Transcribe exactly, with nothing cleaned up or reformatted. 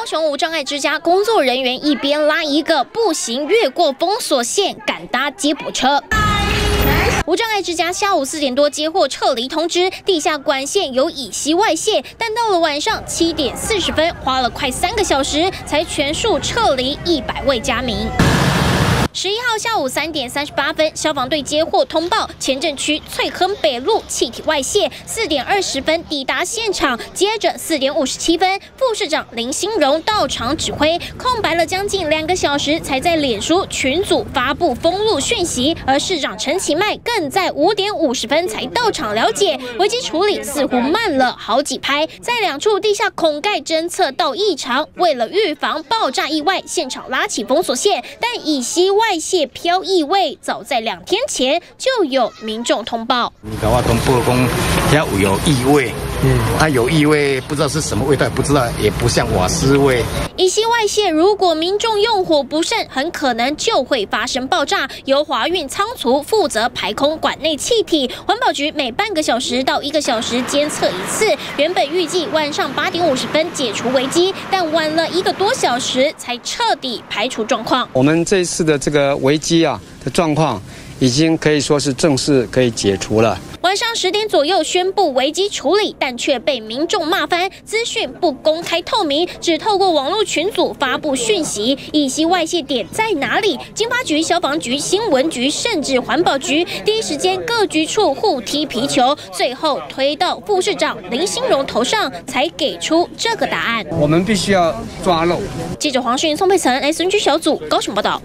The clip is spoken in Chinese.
高雄无障碍之家工作人员一边拉一个步行越过封锁线，赶搭接驳车。 无障碍之家下午四点多接获撤离通知，地下管线有乙烯外泄，但到了晚上七点四十分，花了快三个小时才全数撤离一百位家民。十一号下午三点三十八分，消防队接获通报，前镇区翠亨北路气体外泄，四点二十分抵达现场，接着四点五十七分，副市长林兴荣到场指挥，空白了将近两个小时，才在脸书群组发布封路讯息，而市长陈其迈更在五点五十分才到场了解，危机处理似乎慢了好几拍，在两处地下孔盖侦测到异常，为了预防爆炸意外，现场拉起封锁线，但乙烯外。 泄漂异味，早在两天前就有民众通报。甲我通报讲，遐有异味，嗯，它、啊、有异味，不知道是什么味道，也不知道，也不像瓦斯味。乙烯外泄，如果民众用火不慎，很可能就会发生爆炸。由华运仓储负责排空管内气体，环保局每半个小时到一个小时监测一次。原本预计晚上八点五十分解除危机，但晚了一个多小时才彻底排除状况。我们这次的这个。 呃，危机啊的状况已经可以说是正式可以解除了。晚上十点左右宣布危机处理，但却被民众骂翻，资讯不公开透明，只透过网络群组发布讯息。乙烯外泄点在哪里？经发局、消防局、新闻局甚至环保局第一时间各局处互踢皮球，最后推到副市长林兴荣头上，才给出这个答案。我们必须要抓漏。记者黄迅、宋佩岑、来孙居小组高雄报道。